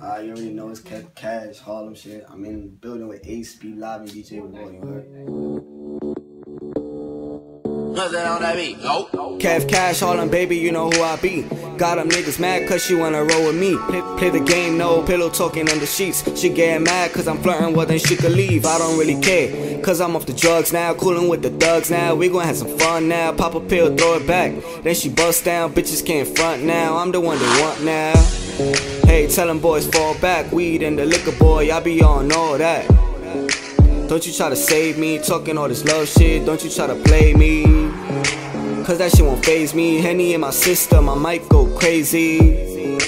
You already know it's Kev Ca$h, Harlem shit. I'm in the building with Ace, B Live, and DJ Roy. You heard? Kev Ca$h, Harlem, baby, you know who I be. Got them niggas mad cause she wanna roll with me. Play the game, no pillow talking under sheets. She get mad cause I'm flirting, well then she could leave. I don't really care cause I'm off the drugs now. Cooling with the thugs now. We gon' have some fun now. Pop a pill, throw it back. Then she bust down, bitches can't front now. I'm the one they want now. Hey, tell them boys fall back. Weed and the liquor, boy, I be on all that. Don't you try to save me, talking all this love shit. Don't you try to play me, cause that shit won't faze me. Henny in my system, I might go crazy.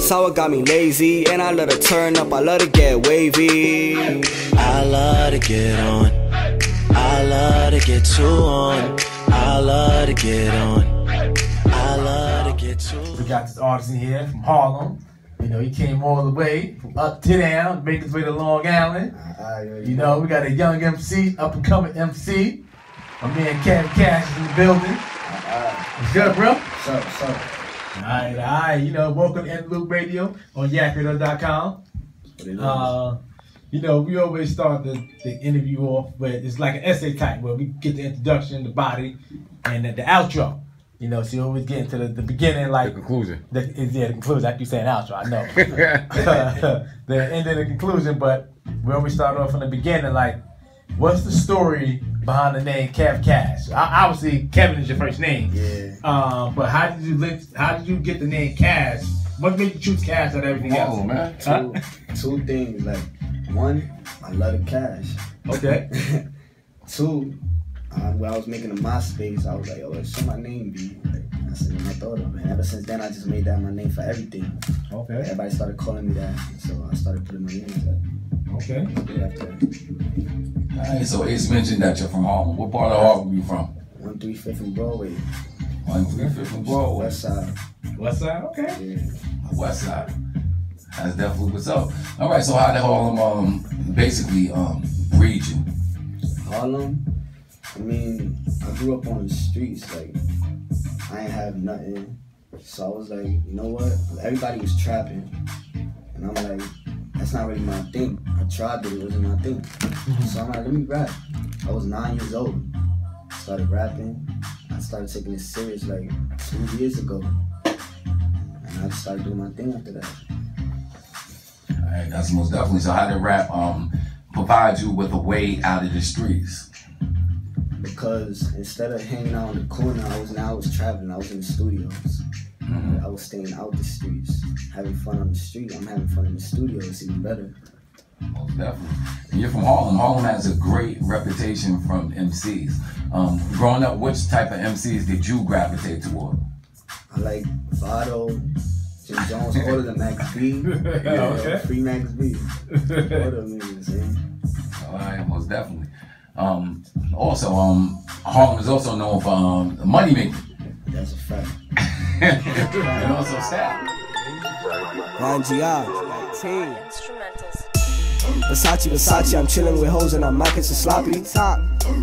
Sour got me lazy, and I love to turn up, I love to get wavy. I love to get on, I love to get too on, I love to get on, I love to get too on. We got this artist in here from Harlem. You know, he came all the way from up to down, make his way to Long Island. You know, we got a young MC, up and coming MC. My man Kev Ca$h in the building. What's good, bro? What's up? All right, you know, welcome to In The Loop Radio on yacradio.com. You know, we always start the interview off with, it's like an essay type where we get the introduction, the body, and the outro. You know, so you always get into the beginning, like... The conclusion. The conclusion. I keep saying outro, I know. The end of the conclusion, but we always start off from the beginning, like, what's the story behind the name Kev Ca$h? Obviously, Kevin is your first name. Yeah. But how did you get the name Ca$h? What made you choose Ca$h out of everything else? Oh man, two things. Like, one, I love the Ca$h. Okay. Two, when I was making a MySpace, I was like, oh, it should my name be? Like, I said, I thought of it. And ever since then, I just made that my name for everything. Okay. Everybody started calling me that, so I started putting my name in that. Okay. After. Alright, so Ace mentioned that you're from Harlem. What part of Harlem are you from? 135th and Broadway. 135th and Broadway. West Side. West Side, okay. Yeah. West Side. That's definitely what's up. Alright, so how did Harlem basically breed you? Harlem? I mean, I grew up on the streets, like, I ain't have nothing. So I was like, you know what? Everybody was trapping. And I'm like, that's not really my thing. I tried, but it wasn't my thing. So I'm like, let me rap. I was 9 years old. Started rapping. I started taking it serious like 2 years ago. And I just started doing my thing after that. All right, that's most definitely. So how did rap provide you with a way out of the streets? Because instead of hanging out on the corner, I was traveling. I was in the studios. I was staying out the streets, having fun on the street. I'm having fun in the studio. It's even better. Most definitely. And you're from Harlem. Harlem has a great reputation from MCs. Growing up, which type of MCs did you gravitate toward? I like Vado, Jim Jones, all of the Max B. Yeah, free Max B. All of them niggas, eh? All right, most definitely. Also, Harlem is also known for money making. That's a fact. And also sad. Versace, I'm chilling with hoes and I might catch a sloppy.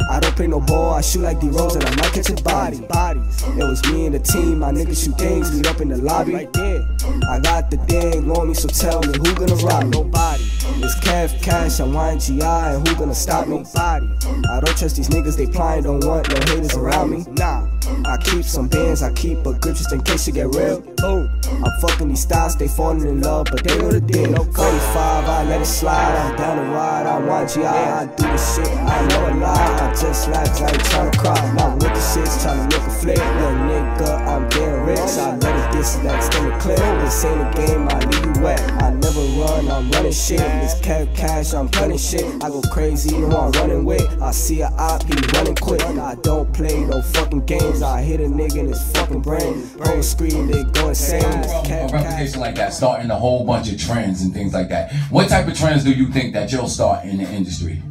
I don't play no ball, I shoot like the Rose and I might catch a body. It was me and the team, my niggas shoot things, meet up in the lobby. I got the thing on me, so tell me who gonna rob me? Nobody. It's Kev Ca$h, I'm YGI, and who gonna stop me? Nobody. I don't trust these niggas, they plying, don't want no haters around me. Nah. I keep some bands, I keep a grip just in case you get real. I'm fucking these styles, they falling in love, but they know the deal. No 45, I let it slide, I'm down the ride, I want you, I do the shit, I know a lie. I just laugh, cause I ain't tryna cry, not with the shit, tryna make a flip. Little nigga, I'm getting rich, I let it this, that's gonna clip. This ain't a game, I leave you wet, I never run, I'm running shit. It's Kev Ca$h, I'm running shit, I go crazy, you know I'm running with. I see a op, he running quick, I don't play no fucking games. I hit a nigga in his fucking brain. Bro, scream, they go insane. A reputation like that, starting a whole bunch of trends and things like that. What type of trends do you think that you'll start in the industry?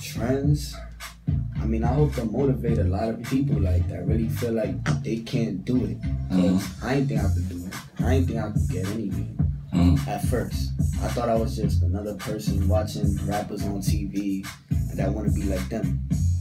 Trends? I mean, I hope to motivate a lot of people like that really feel like they can't do it. I ain't think I could do it. I ain't think I could get anything. At first, I thought I was just another person watching rappers on TV and that want to be like them.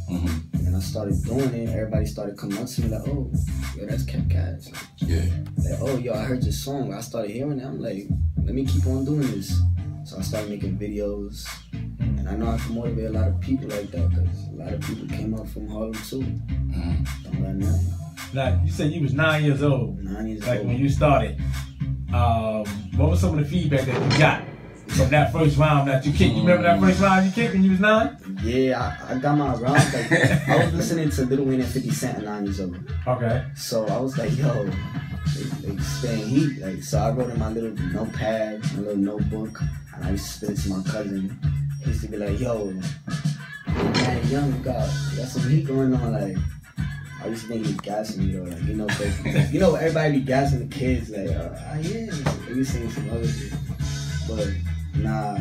And I started doing it, everybody started coming up to me like, oh, yo, that's Kev Ca$h. Like, oh, yo, I heard your song. I started hearing it, I'm like, let me keep on doing this. So I started making videos, and I know I can motivate a lot of people like that, because a lot of people came up from Harlem too. Don't let nothing. Now, you said you was 9 years old. 9 years old. Like when you started. What was some of the feedback that you got from that first round that you kicked? You remember that first round you kicked when you was nine? Yeah, I got my round. Like, I was listening to Lil Wayne and 50 Cent at 9 years old. Okay. So I was like, yo, they staying heat. Like, so I wrote in my little notepad, my little notebook, and I used to spit it to my cousin. He used to be like, yo, man, young guy, that's some heat going on. Like, I used to think he was gassing me though, like, you know, cause, you know, everybody be gassing the kids, like, oh yeah, they be saying some other shit. But nah,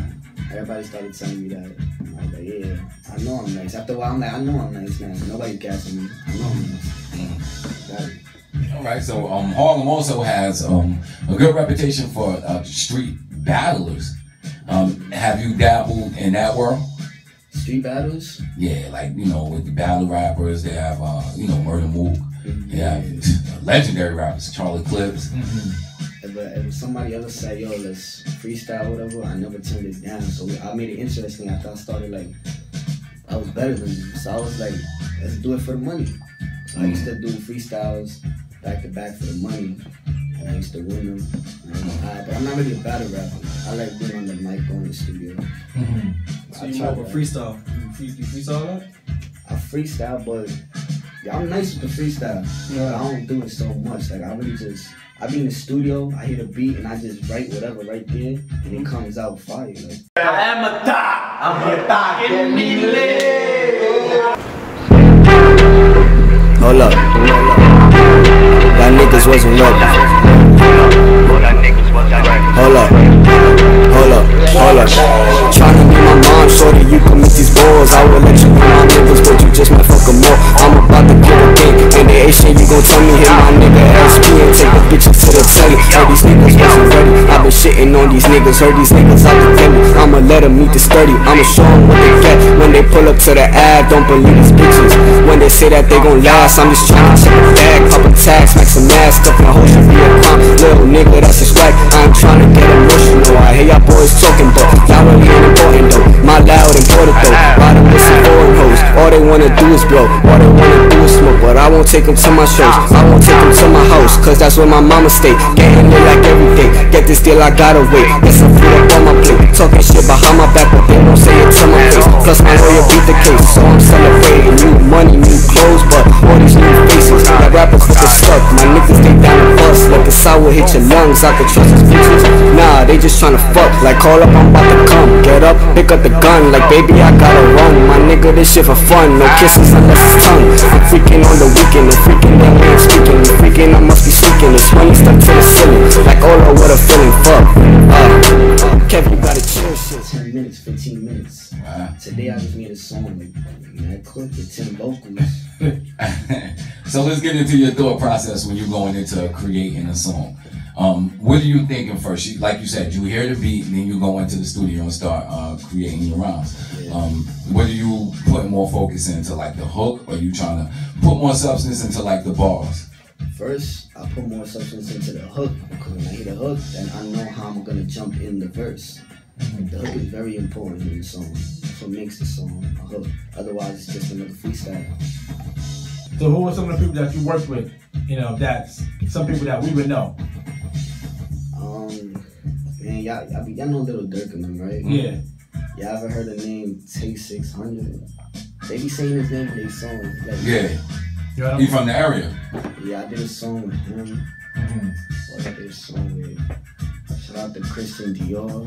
everybody started telling me that. And I was like, yeah, I know I'm nice. After a while, I'm like, I know I'm nice, man. Nobody gassing me. I know I'm nice. All right, so Harlem also has a good reputation for street battlers. Have you dabbled in that world? Street battles? Yeah, like, you know, with the battle rappers, they have, you know, Murder Mook. They have legendary rappers, Charlie Clips. If somebody ever said, yo, let's freestyle, whatever, I never turned it down. So I made it interesting. After I started, like, I was better than them. So I was like, let's do it for the money. So I used to do freestyles back to back for the money. And I used to win them. But I'm not really a battle rapper. I like being on the mic, going to the studio. So you have a freestyle. You freestyle that? I freestyle, but yeah, I'm nice with the freestyle. But I don't do it so much. Like, I really just, I be in the studio, I hit a beat, and I just write whatever right there, and it comes out fire. Like, I am a thot. I'm a thot. Get me lit. Hold up. That niggas wasn't ready. Hold up, hold up, hold up. Tryna be my mom, shorty, you commit these balls. I will let you be my niggas, but you just might fuck them up. I'm about to get a dick, and the Ace shit, you gon' tell me. Hit my nigga SP and take a bitches to the telly. All these niggas wasn't ready, I been shitting on these niggas. Heard these niggas out the family, I'ma let them meet this 30. I'ma show them what they get. When they pull up to the ad, don't believe these bitches. When they say that they gon' last, I'm just tryna check a bag. Couple tags, make some ass, stuff my whole shit be a crime. Little nigga, that's a swag. I ain't tryna get emotional. I hear y'all boys talking, but y'all really ain't important though. My loud important though. Why them listen foreign hoes? All they wanna do is blow. All they wanna do is smoke. But I won't take them to my shows. I won't take them to my house, cause that's where my mama stay. Getting lit like every day. Get this deal, I gotta wait. Get some food up on my plate. Talking shit behind my back, but they won't say it to my face. Plus my lawyer beat the case, so I'm celebrating. New money, new clothes, but all these new faces. That rappers fucking suck. My niggas, they down the bus. Like the sour hit your lungs. I could trust these bitches. Nah, they just tryna fuck, like call up, I'm about to come. Get up, pick up the gun, like baby I gotta run. My nigga, this shit for fun, no kisses unless it's tongue. I'm freaking on the weekend, I'm freaking that way I'm speaking. I'm freaking, I must be sinking, it's funny stuck to the ceiling. Like all over what a feeling, fuck. Kev, you gotta chill shit. 10 minutes, 15 minutes. Today I just made a song, like, that clip with Tim Vocals. So let's get into your thought process when you're going into creating a song. What are you thinking first? You, like you said, you hear the beat, and then you go into the studio and start creating your rounds. What are you putting more focus into, like the hook, or are you trying to put more substance into like the bars? First, I put more substance into the hook, because when I hear the hook, then I know how I'm gonna jump in the verse. Like, the hook is very important in the song. That's what makes the song a hook. Otherwise, it's just another freestyle. So, who are some of the people that you worked with? You know, that's some people that we would know. Man, y'all know Lil Durk and them, right? Yeah. Y'all ever heard the name T600? They be saying his name in their songs. Like, yeah. He from the area. Yeah, I did a song with him. I did a song with, shout out to Christian Dior.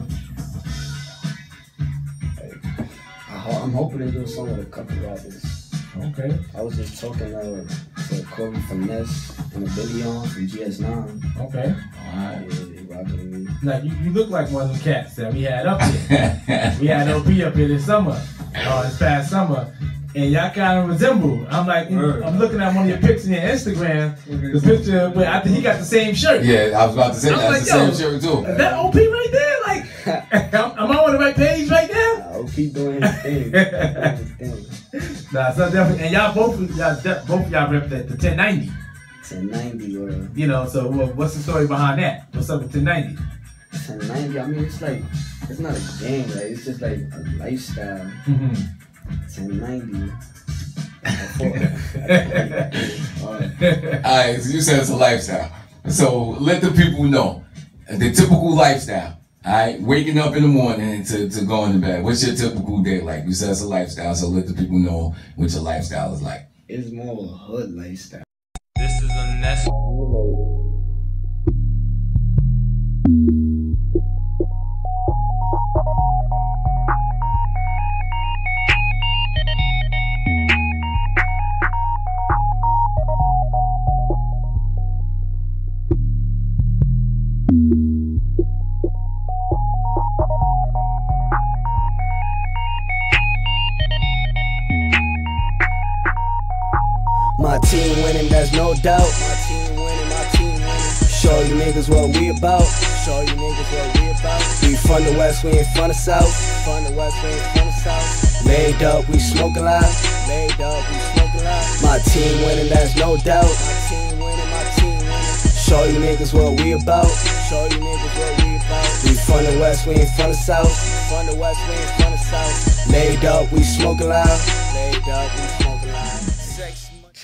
Like, I'm hoping to do a song with a couple rappers. Okay. I was just talking to Corey Finesse and a Billion from GS9. Okay. Alright. Yeah. Now, you look like one of them cats that we had up here. We had O.P. up here this summer, this past summer, and y'all kind of resemble. I'm like, I'm looking at one of your pics on your Instagram, the picture where I think he got the same shirt. Yeah, I was about to say, that's like, the same shirt too. That O.P. right there, like, am I on the right page right there? Nah, O.P. doing his thing. Nah, so definitely, and y'all both rep the 1090. 1090, you know, so what's the story behind that? What's up with 1090? and 90. I mean, it's like, it's not a game, like, it's just like a lifestyle. Mm-hmm. 1090. Alright, so you said it's a lifestyle. So let the people know the typical lifestyle. Alright, waking up in the morning to going to bed. What's your typical day like? You said it's a lifestyle, so let the people know what your lifestyle is like. It's more of a hood lifestyle. This is a nest. Team winning, there's no doubt. My team winning. Show you niggas what we about. We from the west, we ain't from the south. Laid up, we smoke a lot. My team winning, there's no doubt. My team winning. Show you niggas what we about. We from the west, we ain't from the south. Laid up, we smoke a lot.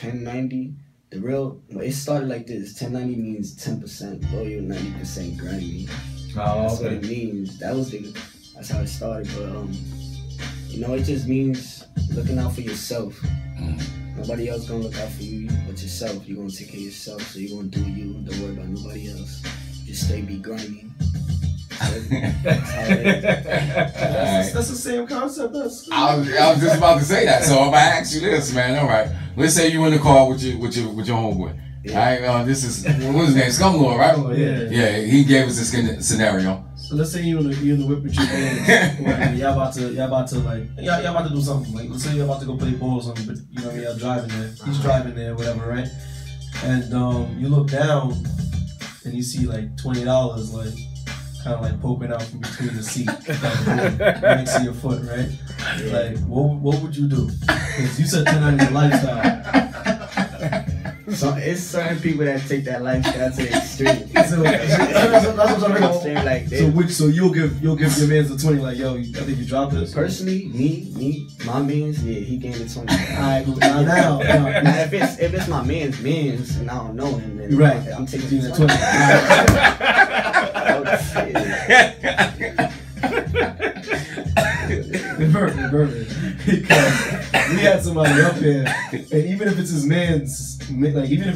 1090, the real, it started like this. 1090 means 10% loyal, 90% grimy. Oh, that's okay. What it means. That was the, that's how it started. But you know, it just means looking out for yourself. Nobody else gonna look out for you but yourself. You're gonna take care of yourself, so you're gonna do you. Don't worry about nobody else. Just stay, be grimy. That's the same concept. I was just about to say that. So if I ask you this, man, all right. Let's say you in the car with your homeboy. Yeah. All right, this is what was his name, Scumlord, right? Oh, yeah. He gave us this scenario. So let's say you in the whip with your boys. y'all about to do something. Like let's say you're about to go play ball or something. But you know y'all driving there. He's driving there, whatever, right? And you look down and you see like $20, like, kind of like poking out from between the seat, like, next to your foot, right? Yeah. Like, what would you do? Because you said 1090 lifestyle. So it's certain people that take that lifestyle to the extreme. So you'll give your mans the 20, like, yo, I think you dropped this. Personally, my mans, yeah, he gave me 20. Alright, now if it's my mans, and I don't know him, then right. I'm taking the 20. We had somebody up here, and even if it's his man's, like he grew up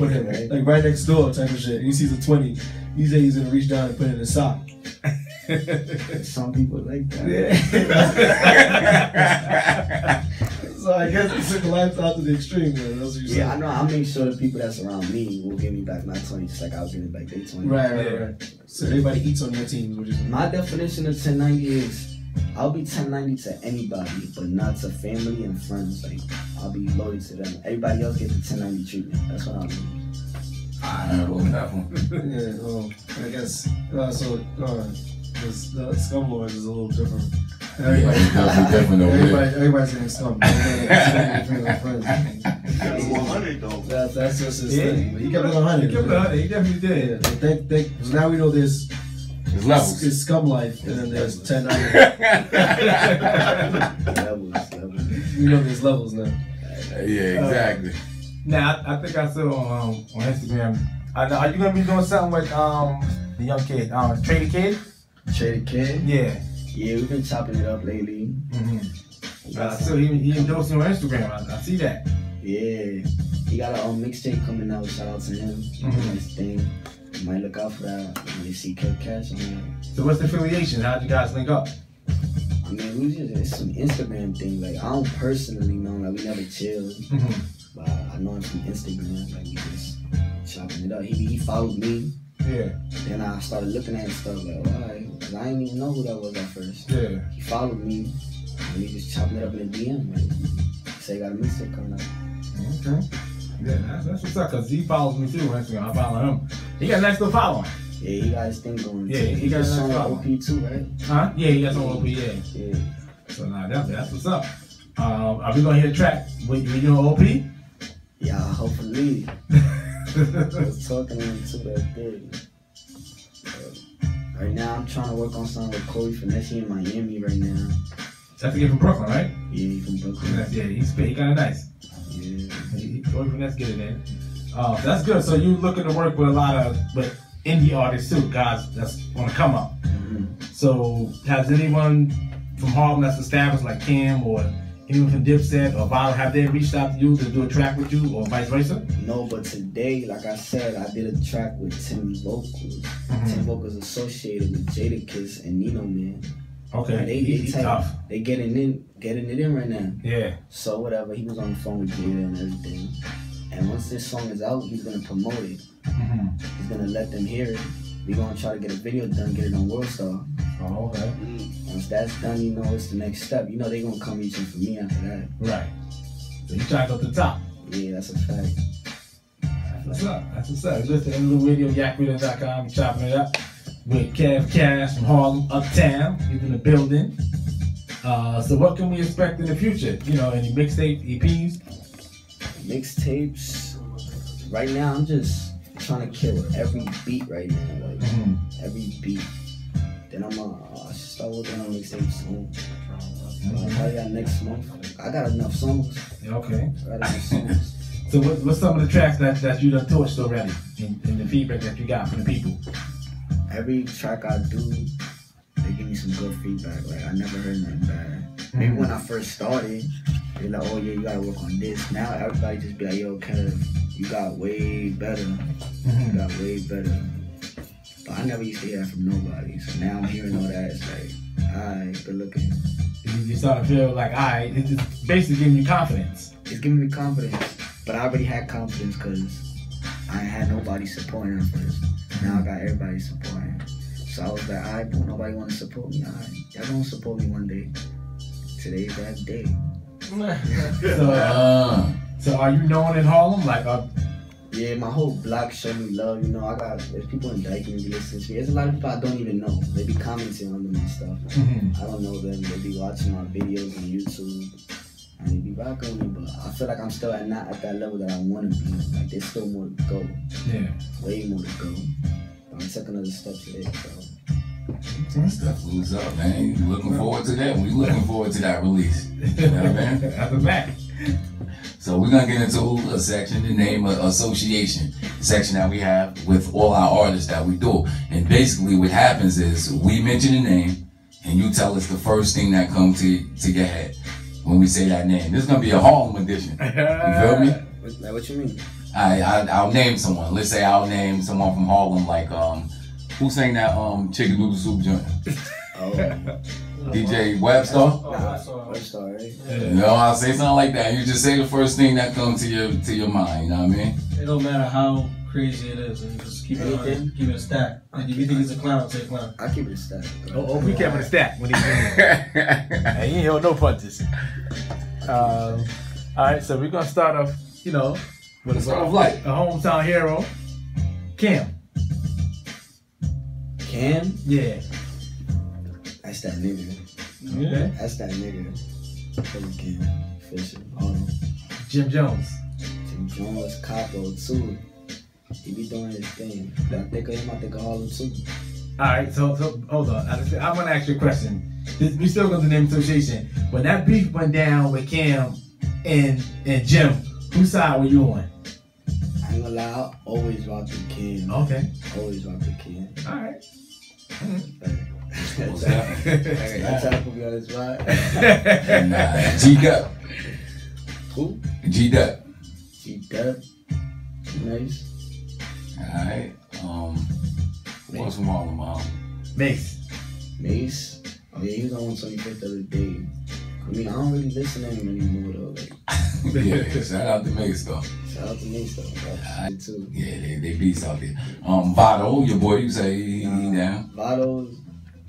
with him, like right next door type of shit. And he sees a 20, he said he's gonna reach down and put it in his sock. Some people like that. Yeah. So I guess you took the lifestyle to the extreme, man. That's what you're saying. Yeah, I know. I make sure the people that's around me will give me back my 20, just like I was giving back their 20. Right. So everybody eats on your team, which is my definition of 1090 is I'll be 1090 to anybody, but not to family and friends. Like I'll be loyal to them. Everybody else gets the 1090 treatment. That's what I mean. I don't know that one. Yeah. Well, I guess the Scumlord is a little different. Everybody's getting scum. He got 100 though. That's just his thing. He kept it 100. He definitely did. Because now we know there's levels. It's scum life, and then there's 1090. Levels. We know there's levels now. Yeah, exactly. Now I think I said on Instagram. Are you gonna be doing something with the young kid, Trader Kid? Shady Kid? Yeah, we've been chopping it up lately. Mm-hmm. So he endorsed on Instagram, I see that. Yeah, he got a mixtape coming out, shout out to him. Mm-hmm. Nice thing. You might look out for that when you see Kev Ca$h on there. So what's the affiliation? How'd you guys link up? I mean, it's some Instagram thing. Like, I don't personally know, like, we never chilled. Mm-hmm. But I know him from Instagram, like, we just chopping it up. He followed me. Yeah. Then I started looking at stuff like, why? Cause I didn't even know who that was at first. Yeah. He followed me, and he just chopped it up in the DM. Like, say, got a mixtape coming up. Okay. Yeah, that's what's up. Cause he follows me too on Instagram. I follow him. He got next to follow. Yeah, he got his thing going. Yeah, he got his song on O.P. too, right? Huh? Yeah, he got some O.P. Yeah. So now that's what's up. Are we gonna hear the track? When you on O.P.? Yeah, hopefully. I was talking to him too that day. Right now, I'm trying to work on something with Corey Finesse in Miami right now. That's the guy from Brooklyn, right? Yeah, he's from Brooklyn. Yeah, he's kind of nice. Yeah. Corey Finesse, get it, man. That's good. So you looking to work with a lot of indie artists too, guys that's on the come up. Mm-hmm. So has anyone from Harlem that's established like Cam or anyone from Dipset or Violet, have they reached out to you to do a track with you or vice versa? No, but today, like I said, I did a track with Tim Vocals. Mm-hmm. Tim Vocals associated with Jadakiss and Nino Man. Okay, and they getting it in right now. Yeah. So whatever, he was on the phone with Jada and everything. And once this song is out, he's gonna promote it. Mm-hmm. He's gonna let them hear it. We're gonna try to get a video done, get it on Worldstar. Oh, okay. Once that's done, you know it's the next step. You know they're gonna come reaching for me after that. Right. So you try to go to the top. Yeah, that's a fact. That's what's up. That's what's up. Listen, In The Loop Radio, yacradio.com, chopping it up with Kev Ca$h from Harlem, Uptown. He's in the building. So what can we expect in the future? You know, any mixtape, EPs? Mixtapes. Right now, I'm just trying to kill every beat right now. Like every beat. Then I should start working on mixtape soon. Probably got next month. I got enough songs. Okay. I got enough songs. So what's some of the tracks that you done touched already and the feedback that you got from the people? Every track I do, they give me some good feedback. Like I never heard nothing bad. Maybe when I first started, they like, oh yeah, you gotta work on this. Now everybody just be like, yo, Kev, you got way better. You got way better. But I never used to hear that from nobody. So now I'm hearing all that. It's like, alright, good looking. You start to feel like, alright, it's just basically giving you confidence. It's giving me confidence. But I already had confidence because I had nobody supporting at first. Now I got everybody supporting. So I was like, alright, but nobody wanna support me. Alright, y'all gonna support me one day. Today's that day. So are you known in Harlem? Like, yeah, my whole block showed me love. You know, there's people in Dyke and listening to me. There's a lot of people I don't even know. They be commenting on my stuff. I don't know them. They be watching my videos on YouTube. And they be rocking me, but I feel like I'm still not at that level that I want to be. Like, there's still more to go. Yeah. Way more to go. But I'm taking other steps today, so. Stuff moves up, man. You looking forward to that? We looking forward to that release. You know what I mean? At the back. So we're gonna get into a section, the name of association section that we have with all our artists that we do. And basically, what happens is we mention a name, and you tell us the first thing that comes to your head when we say that name. This is gonna be a Harlem edition. You feel me? What you mean? I'll name someone. Let's say I'll name someone from Harlem, like who sang that Chicken Noodle Soup joint? Oh. DJ Webster? Oh, Webster, right? Yeah. You know, I'll say something like that. You just say the first thing that comes to your mind, you know what I mean? It don't matter how crazy it is, and you just keep it on, keep it a stack. And if you think it's a clown, say clown. I keep it a stack. We kept it a stack when he came. He ain't hold no punches. Alright, so we're gonna start off, you know, with a song like a hometown hero, Cam. Cam? Yeah. That's that nigga. Okay. That's that nigga. Cam. Fisher. Jim Jones. Jim Jones, Capo, too. He be doing his thing. I think of him, I think of Harlem, too. Alright, so hold on. I'm going to ask you a question. We still going to name association. When that beef went down with Cam and Jim, whose side were you on? I ain't gonna lie, I always rock with Cam. Okay. Always rock with Cam. Alright. That's how I put me on this ride. G-Duck. Who? G-Duck. G-Duck. Mace. Alright. What's from all of them? Mace? Oh yeah, he was on 25th the other day. I mean, I don't really listen to him anymore though. Like. Yeah, shout out to Mace though. Shout out to Mace though. Too. Yeah, they beats out there. Vado, your boy, you say he down. Vado's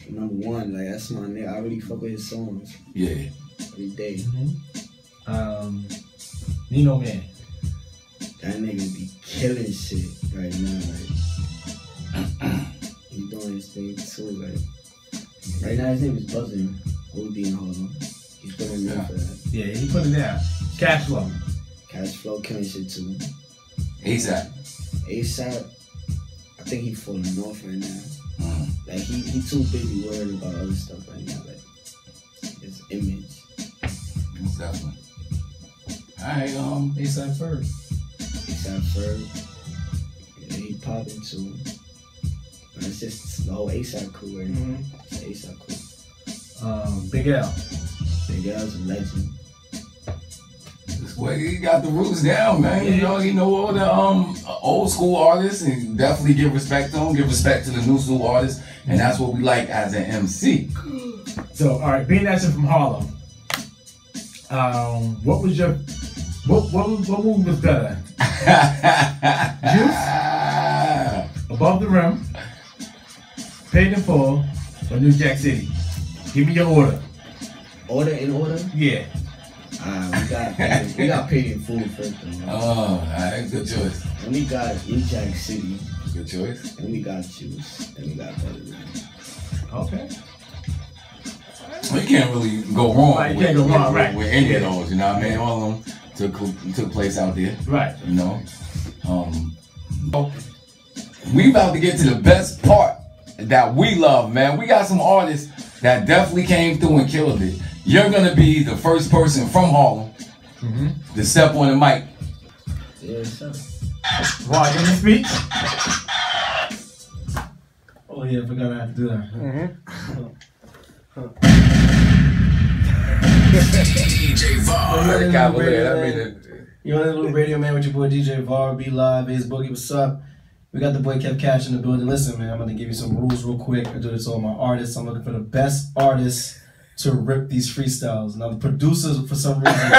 number one. Like that's my nigga. I really fuck with his songs. Yeah. Every day. Nino Man. That nigga be killing shit right now. Like he doing his thing too. Like right now his name is buzzing. O.B. and Harlem. He's putting it down for that. Yeah, he put it down. Cash Flow. Cash Flow killing shit too. ASAP. I think he's falling off right now. Like he too busy worried about other stuff right now. Like his image. Most definitely. All right, ASAP Ferb. ASAP Ferb. Yeah, he popping too. But it's just the whole ASAP crew right now. It's ASAP crew. Big L. Big L's a legend. Well, he got the roots down, man. Yeah. You know all the old school artists, and definitely give respect to them. Give respect to the new school artists, and that's what we like as an MC. So, all right, being that you're from Harlem, what was your what move was better? Juice, Above the Rim, Paid in Full, or New Jack City? Give me your order. Order in order? Yeah. We got Paid in Full first. Oh, alright, good choice. And we got New Jack City. Good choice. And we got Juice. And we got Vado. Okay. We can't really go wrong. Right, you can't go wrong, right? With any of those, you know what I mean? All of them took place out there, right? You know. We about to get to the best part that we love, man. We got some artists that definitely came through and killed it. You're gonna be the first person from Harlem to step on the mic. Yes, sir. Wow, you want to speak? Oh yeah, I forgot I have to do that. DJ Var, Cavalier, that made it. You on In The Loop Radio, man, with your boy DJ Var, B Live, Ace Boogie, what's up? We got the boy Kev Ca$h in the building. Listen, man, I'm gonna give you some rules real quick. I do this to all my artists. I'm looking for the best artists to rip these freestyles. Now the producers, for some reason,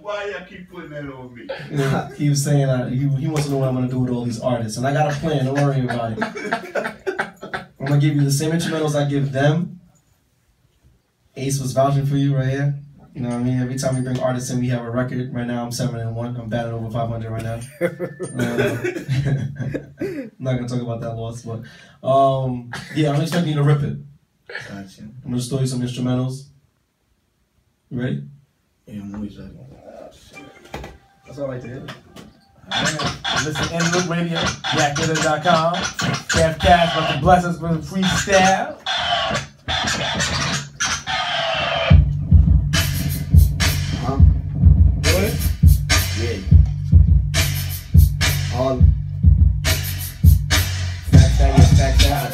why y'all keep putting that on me? You know, he was saying he wants to know what I'm gonna do with all these artists, and I got a plan. Don't worry about it. I'm gonna give you the same instrumentals I give them. Ace was vouching for you right here. You know what I mean? Every time we bring artists in, we have a record. Right now, I'm 7-1. I'm batting over 500 right now. I'm not gonna talk about that loss, but yeah, I'm expecting you to rip it. Gotcha. I'm gonna store you some instrumentals. You ready? Yeah, I'm always ready. That's all I like to hear. Right. Listen, In The Loop Radio, yacradio.com. Kev Ca$h about to bless us with a freestyle. Huh? What? Yeah. All. I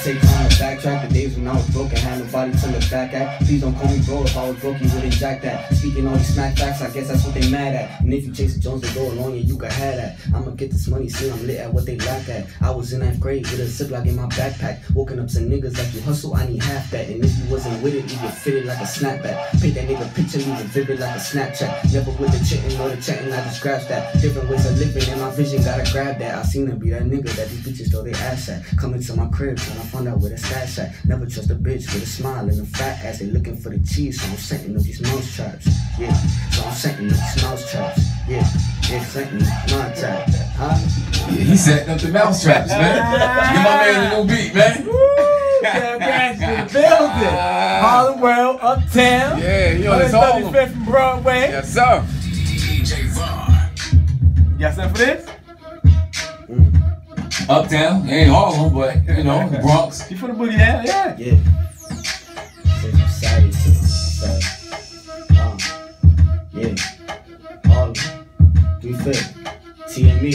take time to backtrack the days when I was broke and had nobody to look back at. Please don't call me bro, if I was broke you wouldn't jack that. Speaking all these smack facts, I guess that's what they mad at. And if you chase Jones and go along, yeah, you can have that. I'ma get this money, see I'm lit at what they lack at. I was in 9th grade with a Ziploc in my backpack, woken up some niggas like you hustle, I need half that. And if you wasn't with it, you get fitted like a snapback. Paint that nigga picture, leave it vivid like a Snapchat. Never with the chittin' or the chatting, I just grasped that. Different ways of living and my vision, gotta grab that. I seen them be that nigga that these bitches throw their ass at. Coming to my crib when I found out where the stash at. Never trust a bitch with a smile and a fat ass. They looking for the cheese, so I'm setting up these mouse traps. Yeah, so I'm setting up these mouse traps. Yeah, setting my trap. Huh? Yeah, he's setting up the mouse traps, man. Give my man a new beat, man. Damn, building. Harlem World, Uptown. Yeah, yo, it's all. 35th and Broadway. Yes, sir. DJ Var. Y'all set for this? Uptown, ain't all of them, but you know, the Bronx. You put a boogie down, yeah. Yeah. Yeah. All of them. 3-5. TME.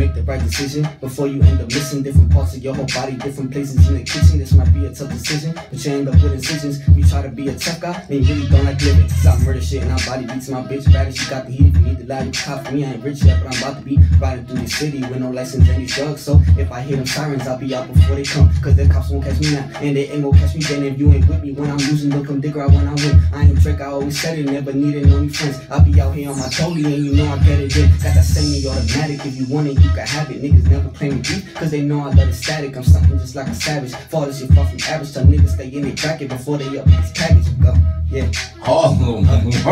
Make the right decision before you end up missing different parts of your whole body, different places in the kitchen. This might be a tough decision, but you end up with incisions. You try to be a tough guy, then you really don't like living. Stop murder shit and I body beats my bitch bad. She got the heat. If you need the lie, you cop for me. I ain't rich yet, but I'm about to be riding through the city with no license and these drugs. So if I hear them sirens, I'll be out before they come, cause the cops won't catch me now, and they ain't gonna catch me then. If you ain't with me when I'm losing, they'll come dig out when I win. I ain't trick, I always said it, never needed no new friends. I'll be out here on my dolly and you know I get it in. Got that semi-automatic, if you want it, you can have it. Niggas never claim me deep, cause they know I love the static. I'm something just like a savage. Fall this shit far from average. Tell niggas stay in their bracket before they up this package. Go, yeah. Harlem, this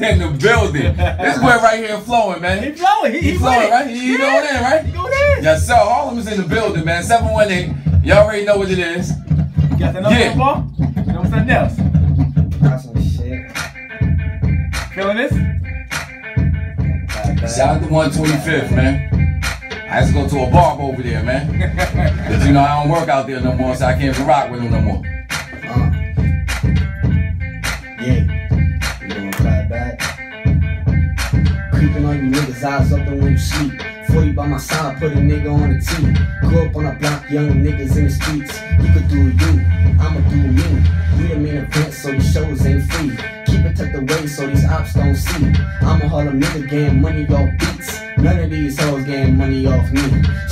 in the building. This boy right here flowing, man. He flowing. He flowing, right? He going in, right? He going in. Yes, sir. Harlem is in the building, man. 718. Y'all already know what it is. You got that number, ball? You know something else? Got some shit. Feeling this? Shout out to 125th, man. I used to go to a bar over there, man. Cause you know I don't work out there no more, so I can't even rock with them no more. Yeah, you don't fly back. Creeping on you niggas, eyes open when you sleep. 40 by my side, put a nigga on the team. Grew up on a block, young niggas in the streets. You could do you, I'ma do me. We the main event, so these shows ain't free. Keep it tucked away so these ops don't see. I'ma haul a nigga, getting money off beats. None of these hoes getting money off me.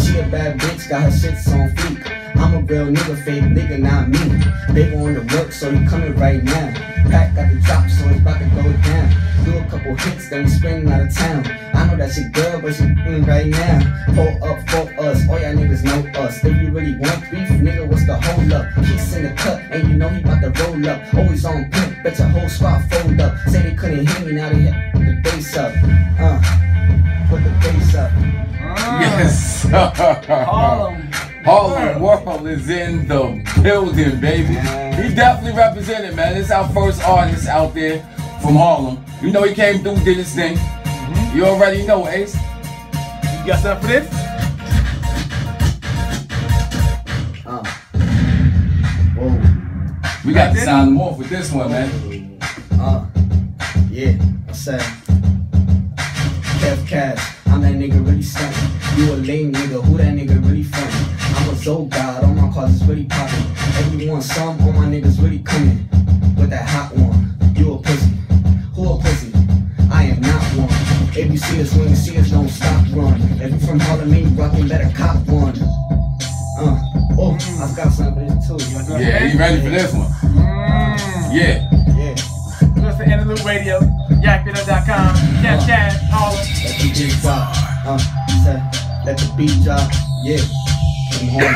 She a bad bitch, got her shits on fleek. I'm a real nigga, fake nigga, not me. They want to work, so he coming right now. Pack got the drop, so it's about to go down. Do a couple hits, then we spring out of town. I know that she girl, but she right now. Pull up for us, all y'all niggas know us. If you really want beef, nigga, what's the hold up? He's in the cut, and you know he about to roll up. Always on pimp, bet your whole squad fold up. Say they couldn't hear me, now they hit the bass up. Put the bass up. Yes. Harlem World is in the building, baby. He definitely represented, man. This is our first artist out there from Harlem. You know he came through, did his thing. You already know, Ace. You got something for this? Whoa. We got to sign them off with this one, man. Yeah, what's that? Kev Ca$h, I'm that nigga really stuntin'. You a lame nigga, who that nigga really funny? I'm a Zoe god, all my cars is really poppin'. Everyone some, all my niggas really comin'. With that hot one, you a pussy. Who a pussy? I am not one. If you see us when you see us, don't stop run. If you from Harlem, you rockin', better cop one. Oh, I've got something for this too. Yeah, you ready for this one? Yeah. It's the In The Loop Radio, yacradio.com, Snapchat, all. Let the beat drop, let the beat drop, yeah. I'm home,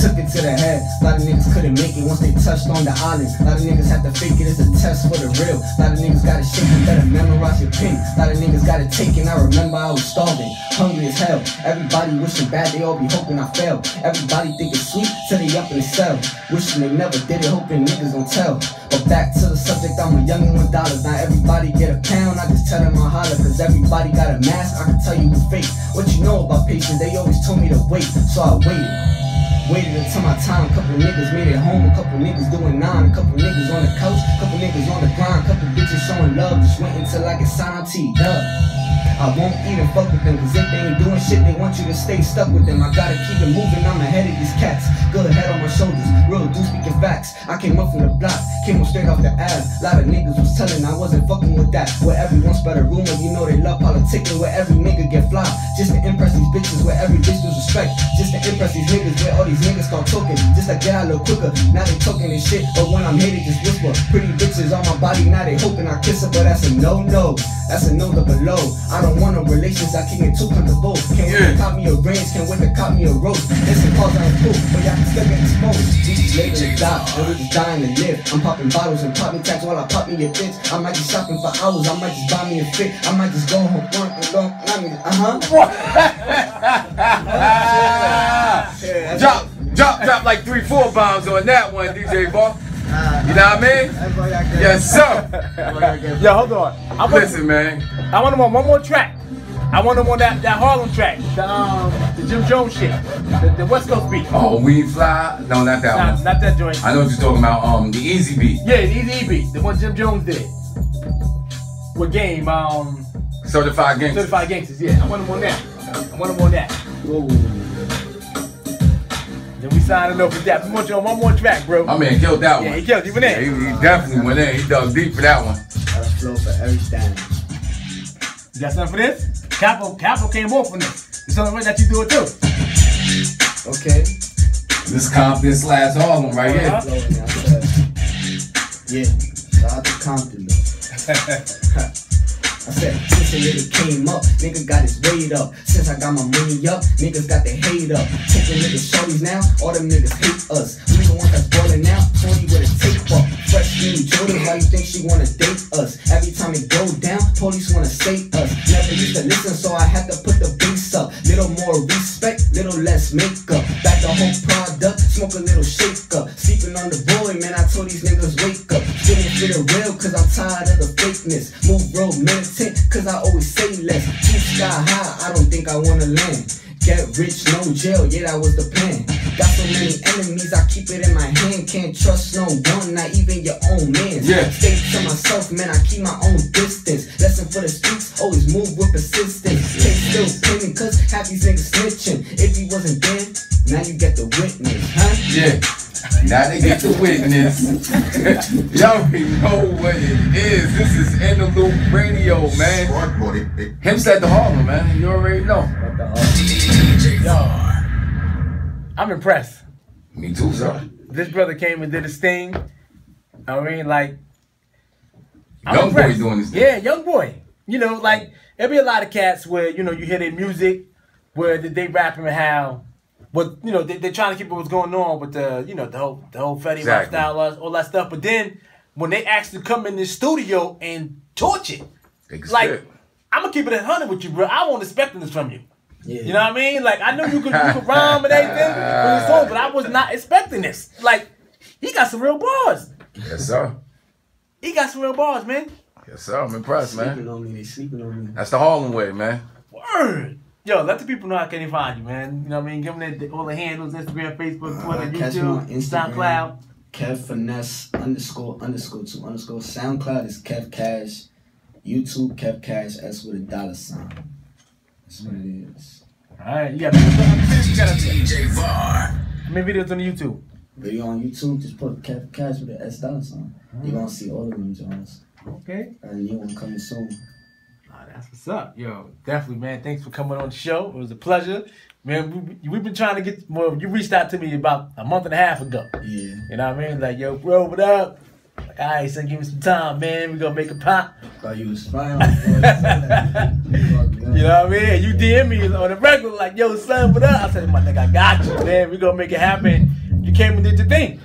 took it to the head, a lot of niggas couldn't make it once they touched on the island. A lot of niggas have to fake it, it's a test for the real. A lot of niggas gotta shake it, better memorize your pin. A lot of niggas gotta take it, I remember I was starving, hungry as hell. Everybody wishing bad, they all be hoping I fail. Everybody think it's sweet till they up in the cell. Wishing they never did it, hoping niggas gon' tell. But back to the subject, I'm a youngin' with dollars. Not everybody get a pound, I just tell them I holler. Cause everybody got a mask, I can tell you who's fake. What you know about patience, they always told me to wait. So I waited, waited until my time. Couple niggas made it home, a couple niggas doing nine. A couple niggas on the couch, a couple niggas on the grind. Couple bitches showing love, just wait until I get signed T-Dub. I won't even fuck with them, cause if they ain't doing shit, they want you to stay stuck with them. I gotta keep it moving, I'm ahead of these cats. Good head on my shoulders, real dude speaking facts. I came up from the block, came up straight off the ass. Lot of niggas was telling I wasn't fucking with that. Where everyone spread a rumor, you know they love politicking. Where every nigga get fly, just to impress these bitches. Where every bitch lose respect, just to impress these niggas. Where all these niggas start talking, just to get out a little quicker. Now they talking and shit, but when I'm hated, just whisper. Pretty bitches on my body, now they hoping I kiss her. But that's a no-no, that's a no to below. I don't want no relations, I can't get too comfortable. Can't wait to cop me a range, can't wait to cop me a rope. This is cause I'm cool, but y'all can still get exposed. These niggas die, they're just dying to live. I'm popping bottles and popping tags while I pop me a bitch. I might be shopping for hours, I might just buy me a fit. I might just go home, and go, Drop like 3-4 bombs on that one, DJ Ball. You know what I mean? Yes, sir. Yo, hold on. Listen, man. I want him on one more track. I want him on that Harlem track. The Jim Jones shit. The West Coast beat. Oh, We Fly? No, not that one. Not that joint. I know what you're talking about. The Easy beat. Yeah, the Easy beat. The one Jim Jones did. What game? Certified Gangsters. Certified Gangsters, yeah. I want him on that. Whoa. Then we signing up for that. We want you on one more track, bro. My man killed that one. Yeah, he killed it. He went in. Yeah, he definitely went in. He dug deep for that one. That's flow for every standing. You got something for this? Capo came off on this. It's something that you do it too. Okay. This Compton / Harlem right here. Yeah, shout out to Compton though. I said, since it really came up, nigga got his weight up. Since I got my money up, niggas got their hate up. Taking niggas shorties now, all them niggas hate us. We don't want that boiling now, 40 with a tape up. Fresh new Jordan, why you think she wanna date us? Every time it go down, police wanna state us. Never used to listen, so I had to put the bass up. Little more respect, little less makeup. Back the whole product, smoke a little shake up. Sleeping on the boy, man, I told these niggas wake up. Feeling keeping it real, cause I'm tired of the fakeness. Move real militant, cause I always say less. Too sky high, I don't think I wanna land. Get rich, no jail, yeah, that was the plan. Got so many enemies, I keep it in my hand. Can't trust no one, not even your own man. Yeah. Stay to myself, man, I keep my own distance. Lesson for the streets, always move with persistence. Take still pinning, cause half these niggas snitching. If he wasn't dead, now you get the witness, huh? Yeah, now they get the witness. Y'all know what it is. This is In The Loop Radio, man. Him said the Harlem, man, you already know. Yo, I'm impressed. Me too, sir. This brother came and did his thing. I mean, like, young boy doing this thing. Yeah, young boy. You know, like, there be a lot of cats where, you know, you hear their music, where they rapping how, but, you know, they're trying to keep what's going on with the, you know, the whole Fetty lifestyle, all that stuff. But then, when they actually come in the studio and torch it, like, I'm going to keep it 100 with you, bro. I won't expect this from you. Yeah. You know what I mean? Like, I knew you could rhyme and everything with his song, but I was not expecting this. Like, he got some real bars. Yes, sir. He got some real bars, man. Yes, sir. I'm impressed, man. Sleeping on me. They sleeping on me. That's the Harlem way, man. Word. Yo, let the people know how can they find you, man. You know what I mean? Give them all the handles, Instagram, Facebook, Twitter, YouTube, SoundCloud. Kev Finesse __2_ SoundCloud is Kev Ca$h. YouTube, Kev Ca$h, S with $.sign. That's what it is. Alright, you got DJ VAR. How many videos on YouTube? Video on YouTube, just put Kev Ca$h with an $.sign. Right. You're gonna see all of them, Jones. Okay. And you're gonna come soon. Nah, that's what's up. Yo, definitely, man. Thanks for coming on the show. It was a pleasure. Man, we've been trying to get more. Well, you reached out to me about a month and a half ago. Yeah. You know what I mean? Like, yo, bro, what up? Like, all right, son, give me some time, man. We're going to make it pop. Thought you was fine. You know what I mean? You DM me on the record like, yo, son, what up? I said, my nigga, I got you, man. We're going to make it happen. You came and did your thing.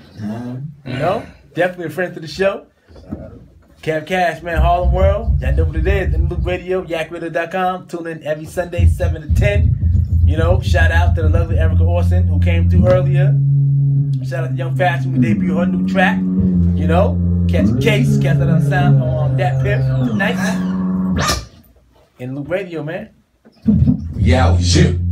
You know? Definitely a friend to the show. Kev Ca$h, man, Harlem World. Y'all know what it is. In The Loop Radio, yacradio.com. Tune in every Sunday, 7 to 10. You know, shout out to the lovely Erica Orson who came through earlier. Shout out to Young Fashion who debuted her new track. You know, catch a case, catch that sound on that pimp tonight. In Loop Radio, man. Yeah, shit.